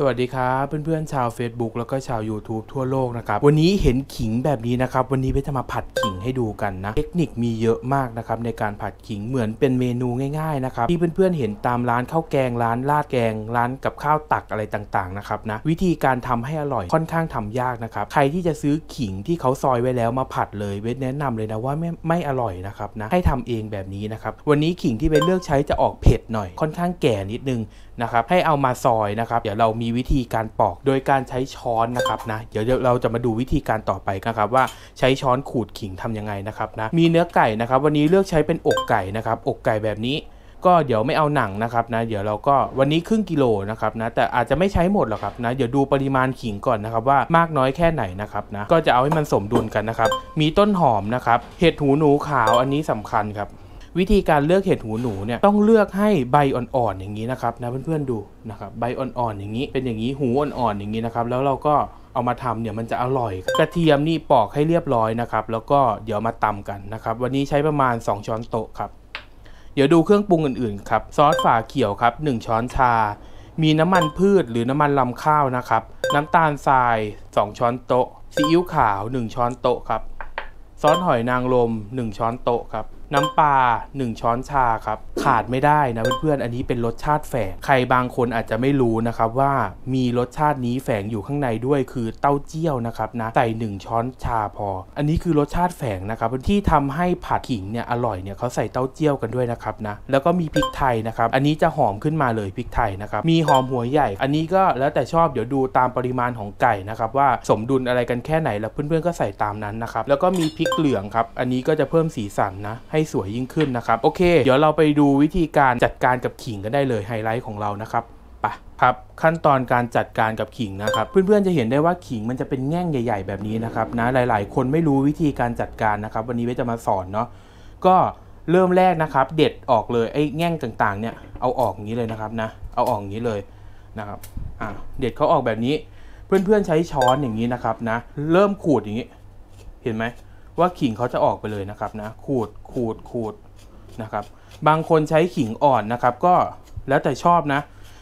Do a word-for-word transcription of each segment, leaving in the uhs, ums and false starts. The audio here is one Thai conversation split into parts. สวัสดีครับเพื่อนๆชาว Facebook แล้วก็ชาว YouTube ทั่วโลกนะครับวันนี้เห็นขิงแบบนี้นะครับวันนี้เพชรจะมาผัดขิงให้ดูกันนะเทคนิคมีเยอะมากนะครับในการผัดขิงเหมือนเป็นเมนูง่ายๆนะครับที่เพื่อนๆเห็นตามร้านข้าวแกงร้านราดแกงร้านกับข้าวตักอะไรต่างๆนะครับนะวิธีการทำให้อร่อยค่อนข้างทำยากนะครับใครที่จะซื้อขิงที่เขาซอยไว้แล้วมาผัดเลยเบสแนะนำเลยนะว่าไม่ไม่อร่อยนะครับนะให้ทำเองแบบนี้นะครับวันนี้ขิงที่เบสเลือกใช้จะออกเผ็ดหน่อยค่อนข้างแก่นิดนึงนะครับให้เอามาซอยนะครับเดี๋ยวเรามีวิธีการปอกโดยการใช้ช้อนนะครับนะเดี๋ยวเราจะมาดูวิธีการต่อไปนะครับว่าใช้ช้อนขูดขิงทํำยังไงนะครับนะมีเนื้อไก่นะครับวันนี้เลือกใช้เป็นอกไก่นะครับอกไก่แบบนี้ก็เดี๋ยวไม่เอาหนังนะครับนะเดี๋ยวเราก็วันนี้ครึ่งกิโลนะครับนะแต่อาจจะไม่ใช้หมดหรอกครับนะเดี๋ยวดูปริมาณขิงก่อนนะครับว่ามากน้อยแค่ไหนนะครับนะก็จะเอาให้มันสมดุลกันนะครับมีต้นหอมนะครับเห็ดหูหนูขาวอันนี้สำคัญครับวิธีการเลือกเห็ดหูหนูเนี่ยต้องเลือกให้ใบอ่อนๆอย่างนี้นะครับนะเพื่อนๆดูนะครับใบอ่อนๆอย่างนี้เป็นอย่างนี้หูอ่อนๆอย่างนี้นะครับแล้วเราก็เอามาทำเนี่ยมันจะอร่อยกระเทียมนี่ปอกให้เรียบร้อยนะครับแล้วก็เดี๋ยวมาตำกันนะครับวันนี้ใช้ประมาณสองช้อนโต๊ะครับเดี๋ยวดูเครื่องปรุงอื่นๆครับซอสฝาเขียวครับหนึ่งช้อนชามีน้ำมันพืชหรือน้ำมันลำข้าวนะครับน้ำตาลทรายสองช้อนโต๊ะซีอิ๊วขาวหนึ่งช้อนโต๊ะครับซอสหอยนางรมหนึ่งช้อนโต๊ะครับน้ำปลาหนึ่งช้อนชาครับขาดไม่ได้นะเพื่อนๆอันนี้เป็นรสชาติแฝงใครบางคนอาจจะไม่รู้นะครับว่ามีรสชาตินี้แฝงอยู่ข้างในด้วยคือเต้าเจี้ยวนะครับนะใส่หนึ่งช้อนชาพออันนี้คือรสชาติแฝงนะครับที่ทำให้ผัดขิงเนี่ยอร่อยเนี่ยเขาใส่เต้าเจี้ยวกันด้วยนะครับนะแล้วก็มีพริกไทยนะครับอันนี้จะหอมขึ้นมาเลยพริกไทยนะครับมีหอมหัวใหญ่อันนี้ก็แล้วแต่ชอบเดี๋ยวดูตามปริมาณของไก่นะครับว่าสมดุลอะไรกันแค่ไหนแล้วเพื่อนๆก็ใส่ตามนั้นนะครับแล้วก็มีพริกเหลืองครับอันนี้ก็จะเพิ่มสีสันนะให้สวยยิ่งขึ้นนะครับโอเคเดี๋ยวเราไปดูวิธีการจัดการกับขิงกันได้เลยไฮไลท์ของเรานะครับไปครับขั้นตอนการจัดการกับขิงนะครับเพื่อนๆจะเห็นได้ว่าขิงมันจะเป็นแง่งใหญ่ๆแบบนี้นะครับนะหลายๆคนไม่รู้วิธีการจัดการนะครับวันนี้เบสจะมาสอนเนาะก็เริ่มแรกนะครับเด็ดออกเลยไอ้แง่งต่างๆเนี่ยเอาออกอย่างนี้เลยนะครับนะเอาออกอย่างนี้เลยนะครับอ่ะเด็ดเขาออกแบบนี้เพื่อนๆใช้ช้อนอย่างนี้นะครับนะเริ่มขูดอย่างนี้เห็นไหมว่าขิงเขาจะออกไปเลยนะครับนะขูดขูดขูดนะครับบางคนใช้ขิงอ่อนนะครับก็แล้วแต่ชอบนะ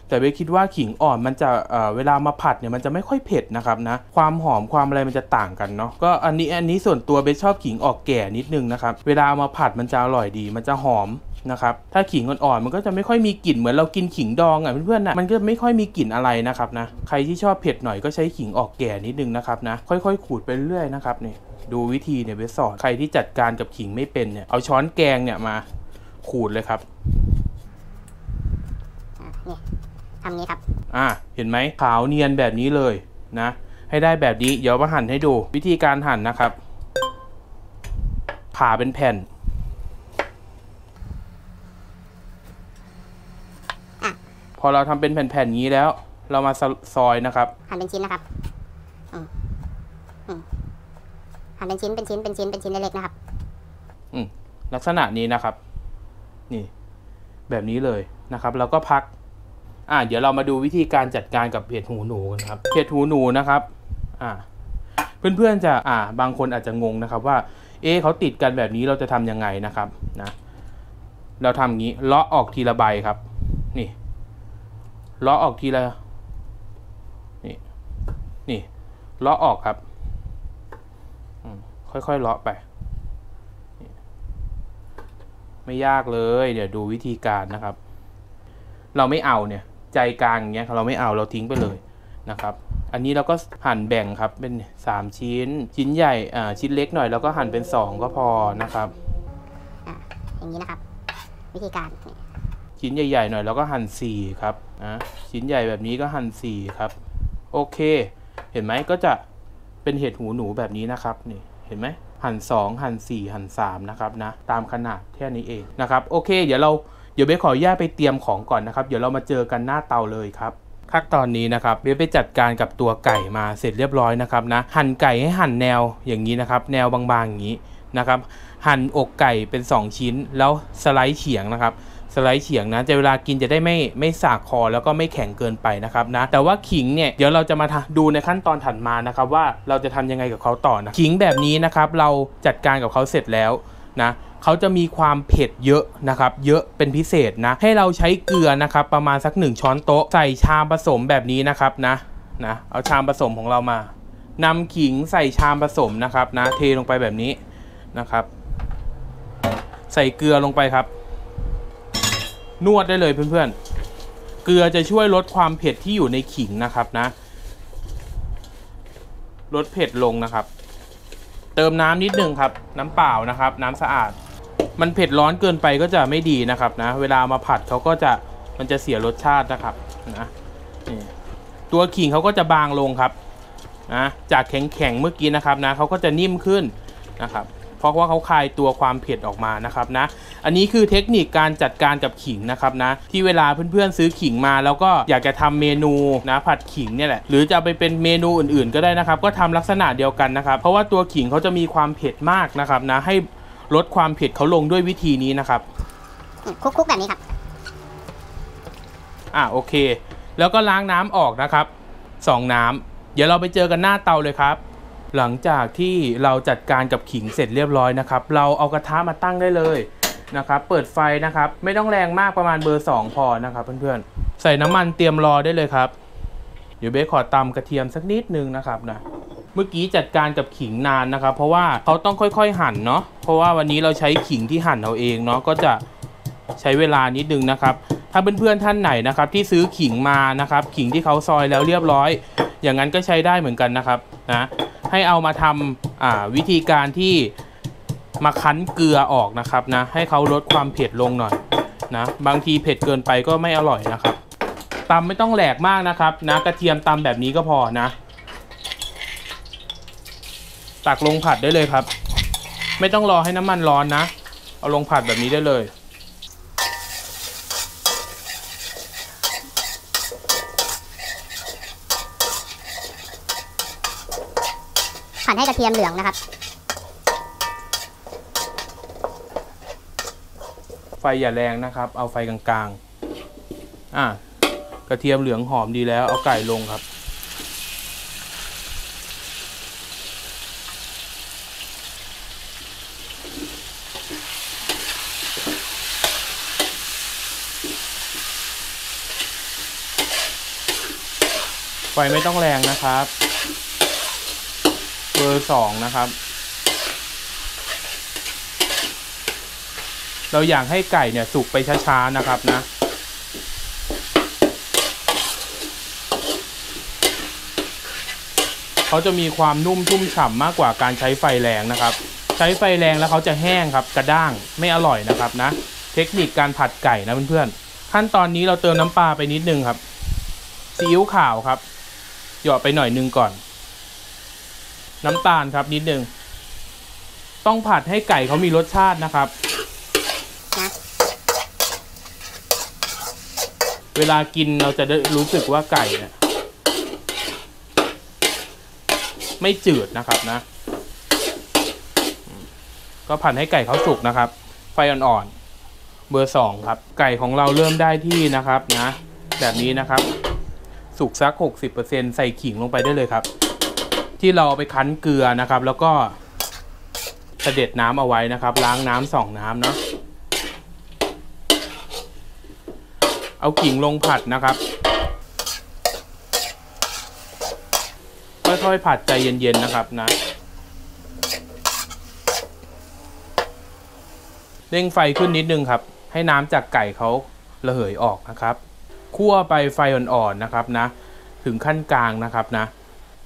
แต่เบสคิดว่าขิงอ่อนมันจะ เ, เวลามาผัดเนี่ยมันจะไม่ค่อยเผ็ดนะครับนะความหอมความอะไรมันจะต่างกันเนาะก็อันนี้อันนี้ส่วนตัวเบสชอบขิงออกแก่นิดนึงนะครับเวลาเอามาผัดมันจะอร่อยดีมันจะหอมนะครับถ้าขิงอ่อนๆมันก็จะไม่ค่อยมีกลิ่นเหมือนเรากินขิงดองอ่ะเพื่อนๆนะมันก็ไม่ค่อยมีกลิ่นอะไรนะครับนะใครที่ชอบเผ็ดหน่อยก็ใช้ขิงออกแก่นิดนึงนะครับนะค่อยๆขูดไปเรื่อยนะครับนี่ดูวิธีเนี่ยเบสสอนใครที่จัดการกับขิงไม่เป็นเนี่ยเอาช้อนแกงเนี่ยมาขูดเลยครับนี่ทำนี้ครับอ่าเห็นไหมขาวเนียนแบบนี้เลยนะให้ได้แบบนี้เดี๋ยวมาหั่นให้ดูวิธีการหั่นนะครับผ่าเป็นแผ่นพอเราทำเป็นแผ่นๆนี้แล้วเรามาซอยนะครับหั่นเป็นชิ้นนะครับหั่นเป็นชิ้นเป็นชิ้นเป็นชิ้นเป็นชิ้นเล็กๆนะครับอืมลักษณะนี้นะครับนี่แบบนี้เลยนะครับแล้วก็พักอ่าเดี๋ยวเรามาดูวิธีการจัดการกับเห็ดหูหนูกันครับเห็ดหูหนูนะครับอ่าเพื่อนๆจะอ่าบางคนอาจจะงงนะครับว่าเอ๊ะเขาติดกันแบบนี้เราจะทำยังไงนะครับนะเราทำอย่างนี้เลาะออกทีละใบครับนี่เลาะออกทีละนี่นี่เลาะออกครับค่อยๆเลาะไปไม่ยากเลยเดี๋ยวดูวิธีการนะครับเราไม่เอาเนี่ยใจกลางอย่างเงี้ยเราไม่เอาเราทิ้งไปเลยนะครับอันนี้เราก็หั่นแบ่งครับเป็นสามชิ้นชิ้นใหญ่อ่าชิ้นเล็กหน่อยแล้วก็หั่นเป็นสองก็พอนะครับอ่ะอย่างนี้นะครับวิธีการชิ้นใหญ่ๆหน่อยแล้วก็หั่นสี่ครับอ่ะชิ้นใหญ่แบบนี้ก็หั่นสี่ครับโอเคเห็นไหมก็จะเป็นเห็ดหูหนูแบบนี้นะครับนี่เห็นไหมหั่นสองหั่นสี่หั่นสามนะครับนะตามขนาดแค่นี้เองนะครับโอเคเดี๋ยวเราเดี๋ยวเบสขออนุญาตไปเตรียมของก่อนนะครับเดี๋ยวเรามาเจอกันหน้าเตาเลยครับขั้นตอนนี้นะครับเบสไปจัดการกับตัวไก่มาเสร็จเรียบร้อยนะครับนะหั่นไก่ให้หั่นแนวอย่างนี้นะครับแนวบางๆอย่างนี้นะครับหั่นอกไก่เป็นสองชิ้นแล้วสไลด์เฉียงนะครับสไลด์เฉียงนะจะเวลากินจะได้ไม่ไม่สากคอแล้วก็ไม่แข็งเกินไปนะครับนะแต่ว่าขิงเนี่ยเดี๋ยวเราจะมาดูในขั้นตอนถัดมานะครับว่าเราจะทำยังไงกับเขาต่อนะขิงแบบนี้นะครับเราจัดการกับเขาเสร็จแล้วนะ เขาจะมีความเผ็ดเยอะนะครับเยอะเป็นพิเศษนะให้เราใช้เกลือนะครับประมาณสักหนึ่งช้อนโต๊ะใส่ชามผสมแบบนี้นะครับนะนะเอาชามผสมของเรามานำขิงใส่ชามผสมนะครับนะเทลงไปแบบนี้นะครับใส่เกลือลงไปครับนวดได้เลยเพื่อนๆเกลือจะช่วยลดความเผ็ดที่อยู่ในขิงนะครับนะลดเผ็ดลงนะครับเติมน้ำนิดนึงครับน้ำเปล่านะครับน้ำสะอาดมันเผ็ดร้อนเกินไปก็จะไม่ดีนะครับนะเวลามาผัดเขาก็จะมันจะเสียรสชาตินะครับนะนี่ตัวขิงเขาก็จะบางลงครับนะจากแข็งๆเมื่อกี้นะครับนะเขาก็จะนิ่มขึ้นนะครับเพราะว่าเขาคายตัวความเผ็ดออกมานะครับนะอันนี้คือเทคนิคการจัดการกับขิงนะครับนะที่เวลาเพื่อนๆซื้อขิงมาแล้วก็อยากจะทำเมนูนะผัดขิงเนี่ยแหละหรือจะไปเป็นเมนูอื่นๆก็ได้นะครับก็ทำลักษณะเดียวกันนะครับเพราะว่าตัวขิงเขาจะมีความเผ็ดมากนะครับนะให้ลดความเผ็ดเขาลงด้วยวิธีนี้นะครับคลุกๆแบบนี้ครับอ่ะโอเคแล้วก็ล้างน้ำออกนะครับสองน้ำเดี๋ยวเราไปเจอกันหน้าเตาเลยครับหลังจากที่เราจัดการกับขิงเสร็จเรียบร้อยนะครับเราเอากระทะมาตั้งได้เลยนะครับเปิดไฟนะครับไม่ต้องแรงมากประมาณเบอร์สองพอนะครับเพื่อนๆใส่น้ำมันเตรียมรอได้เลยครับเดี๋ยวเบ๊ขอตำกระเทียมสักนิดนึงนะครับนะเมื่อกี้จัดการกับขิงนานนะครับเพราะว่าเขาต้องค่อยๆหั่นเนาะเพราะว่าวันนี้เราใช้ขิงที่หั่นเอาเองเนาะก็จะใช้เวลานิดนึงนะครับถ้าเพื่อนๆท่านไหนนะครับที่ซื้อขิงมานะครับขิงที่เขาซอยแล้วเรียบร้อยอย่างนั้นก็ใช้ได้เหมือนกันนะครับนะให้เอามาทำวิธีการที่มาคั้นเกลือออกนะครับนะให้เขาลดความเผ็ดลงหน่อยนะบางทีเผ็ดเกินไปก็ไม่อร่อยนะครับตำไม่ต้องแหลกมากนะครับนะกระเทียมตำแบบนี้ก็พอนะตักลงผัดได้เลยครับไม่ต้องรอให้น้ำมันร้อนนะเอาลงผัดแบบนี้ได้เลยผัดให้กระเทียมเหลืองนะครับไฟอย่าแรงนะครับเอาไฟกลางๆอ่ะกระเทียมเหลืองหอมดีแล้วเอาไก่ลงครับไฟไม่ต้องแรงนะครับเบอร์สองนะครับเราอยากให้ไก่เนี่ยสุกไปช้าๆนะครับนะเขาจะมีความนุ่มชุ่มฉ่ำมากกว่าการใช้ไฟแรงนะครับใช้ไฟแรงแล้วเขาจะแห้งครับกระด้างไม่อร่อยนะครับนะเทคนิคการผัดไก่นะเพื่อนๆขั้นตอนนี้เราเติมน้ำปลาไปนิดนึงครับซีอิ๊วขาวครับหยอดไปหน่อยนึงก่อนน้ำตาลครับนิดนึงต้องผัดให้ไก่เขามีรสชาตินะครับนะเวลากินเราจะได้รู้สึกว่าไก่เนี่ยไม่จืดนะครับนะก็ผัดให้ไก่เขาสุกนะครับไฟอ่อนๆเบอร์สองครับไก่ของเราเริ่มได้ที่นะครับนะแบบนี้นะครับสุกสัก หกสิบเปอร์เซ็นต์ ใส่ขิงลงไปได้เลยครับที่เราไปคั้นเกลือนะครับแล้วก็เสด็จน้ำเอาไว้นะครับล้างน้ำสองน้ำเนาะเอาขิงลงผัดนะครับค่อยๆผัดใจเย็นๆนะครับนะเร่งไฟขึ้นนิดนึงครับให้น้ำจากไก่เขาระเหยออกนะครับคั่วไปไฟอ่อนๆนะครับนะถึงขั้นกลางนะครับนะ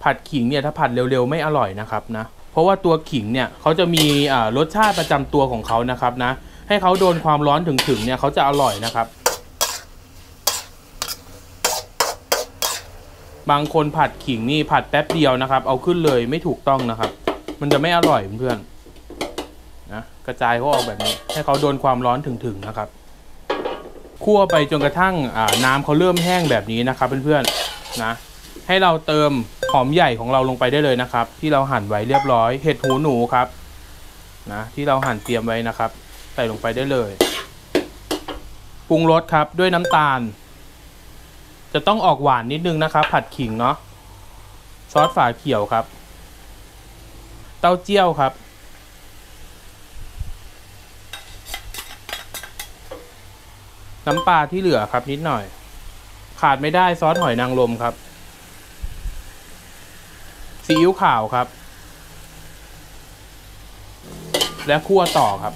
ผัดขิงเนี่ยถ้าผัดเร็วๆไม่อร่อยนะครับนะเพราะว่าตัวขิงเนี่ยเขาจะมีรสชาติประจำตัวของเขานะครับนะให้เขาโดนความร้อนถึงๆเนี่ยเขาจะอร่อยนะครับบางคนผัดขิงนี่ผัดแป๊บเดียวนะครับเอาขึ้นเลยไม่ถูกต้องนะครับมันจะไม่อร่อยเพื่อนๆนะกระจายเขาออกแบบนี้ให้เขาโดนความร้อนถึงๆนะครับคั่วไปจนกระทั่งน้ำเขาเริ่มแห้งแบบนี้นะครับเพื่อนๆนะให้เราเติมหอมใหญ่ของเราลงไปได้เลยนะครับที่เราหั่นไว้เรียบร้อยเห็ดหูหนูครับนะที่เราหั่นเตรียมไว้นะครับใส่ลงไปได้เลยปรุงรสครับด้วยน้ำตาลจะต้องออกหวานนิดนึงนะครับผัดขิงเนาะซอสฝาเขียวครับเต้าเจี้ยวครับ น้ำปลาที่เหลือครับนิดหน่อยขาดไม่ได้ซอสหอยนางรมครับซีอิ๊วขาวครับและคั่วต่อครับ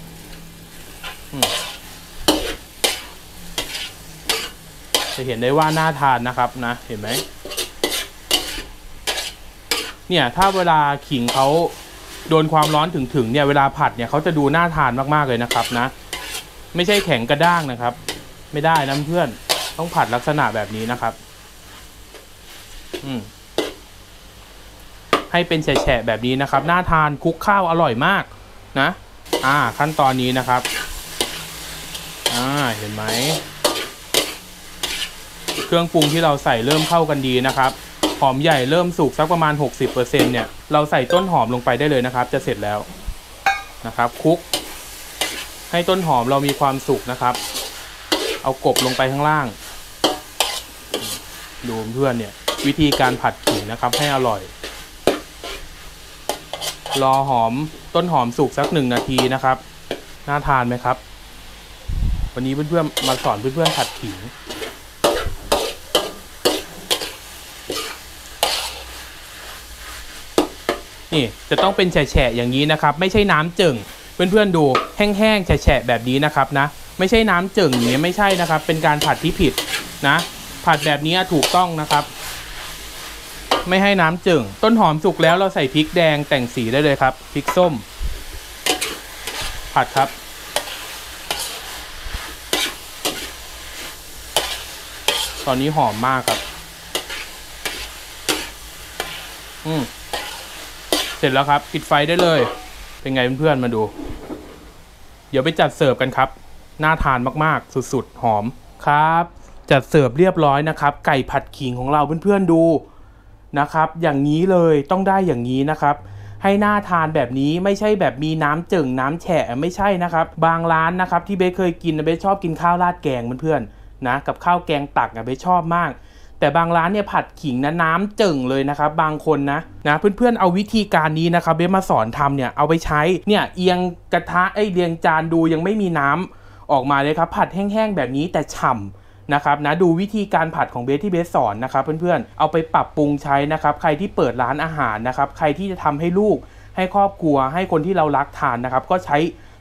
จะเห็นได้ว่าน่าทานนะครับนะเห็นไหมเนี่ยถ้าเวลาขิงเขาโดนความร้อนถึงๆเนี่ยเวลาผัดเนี่ยเขาจะดูน่าทานมากๆเลยนะครับนะไม่ใช่แข็งกระด้างนะครับไม่ได้นะเพื่อนต้องผัดลักษณะแบบนี้นะครับอืมให้เป็นแฉะแบบนี้นะครับน่าทานคลุกข้าวอร่อยมากนะอ่าขั้นตอนนี้นะครับอ่าเห็นไหมเครื่องปรุงที่เราใส่เริ่มเข้ากันดีนะครับหอมใหญ่เริ่มสุกสักประมาณ หกสิบเปอร์เซ็นต์ เนี่ยเราใส่ต้นหอมลงไปได้เลยนะครับจะเสร็จแล้วนะครับคลุกให้ต้นหอมเรามีความสุกนะครับเอากบลงไปข้างล่างดูเพื่อนเนี่ยวิธีการผัดขิงนะครับให้อร่อยรอหอมต้นหอมสุกสักหนึ่งนาทีนะครับน่าทานไหมครับวันนี้เพื่อนๆมาสอนเพื่อนๆผัดขิงนี่จะต้องเป็นแฉะๆอย่างนี้นะครับไม่ใช่น้ำจึ่งเพื่อนๆดูแห้งๆแฉะๆแบบนี้นะครับนะไม่ใช่น้ำจึ่งเนี่ยไม่ใช่นะครับเป็นการผัดที่ผิดนะผัดแบบนี้ถูกต้องนะครับไม่ให้น้ำจึ่งต้นหอมสุกแล้วเราใส่พริกแดงแต่งสีได้เลยครับพริกส้มผัดครับตอนนี้หอมมากครับอืมเสร็จแล้วครับปิดไฟได้เลยเป็นไงเพื่อนๆมาดูเดี๋ยวไปจัดเสิร์ฟกันครับน่าทานมากๆสุดๆหอมครับจัดเสิร์ฟเรียบร้อยนะครับไก่ผัดขิงของเราเพื่อนๆดูนะครับอย่างนี้เลยต้องได้อย่างนี้นะครับให้น่าทานแบบนี้ไม่ใช่แบบมีน้ำเจิ่งน้ำแฉะไม่ใช่นะครับบางร้านนะครับที่เบสเคยกินเบสชอบกินข้าวราดแกงเพื่อนๆนะกับข้าวแกงตักเบสชอบมากแต่บางร้านเนี่ยผัดขิงนะน้ำเจิ่งเลยนะครับบางคนนะนะเพื่อนๆเอาวิธีการนี้นะครับเบสมาสอนทำเนี่ยเอาไปใช้เนี่ยเอียงกระทะไอ้เรียงจานดูยังไม่มีน้ำออกมาเลยครับผัดแห้งๆแบบนี้แต่ฉ่ำนะครับนะดูวิธีการผัดของเบสที่เบสสอนนะครับเพื่อนๆเอาไปปรับปรุงใช้นะครับใครที่เปิดร้านอาหารนะครับใครที่จะทำให้ลูกให้ครอบครัวให้คนที่เรารักทานนะครับก็ใช้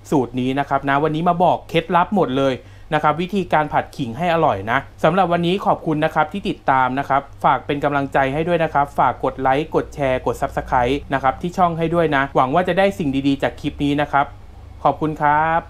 สูตรนี้นะครับนะวันนี้มาบอกเคล็ดลับหมดเลยนะครับวิธีการผัดขิงให้อร่อยนะสำหรับวันนี้ขอบคุณนะครับที่ติดตามนะครับฝากเป็นกำลังใจให้ด้วยนะครับฝากกดไลค์กดแชร์กด ซับสไครบ์ นะครับที่ช่องให้ด้วยนะหวังว่าจะได้สิ่งดีๆจากคลิปนี้นะครับขอบคุณครับ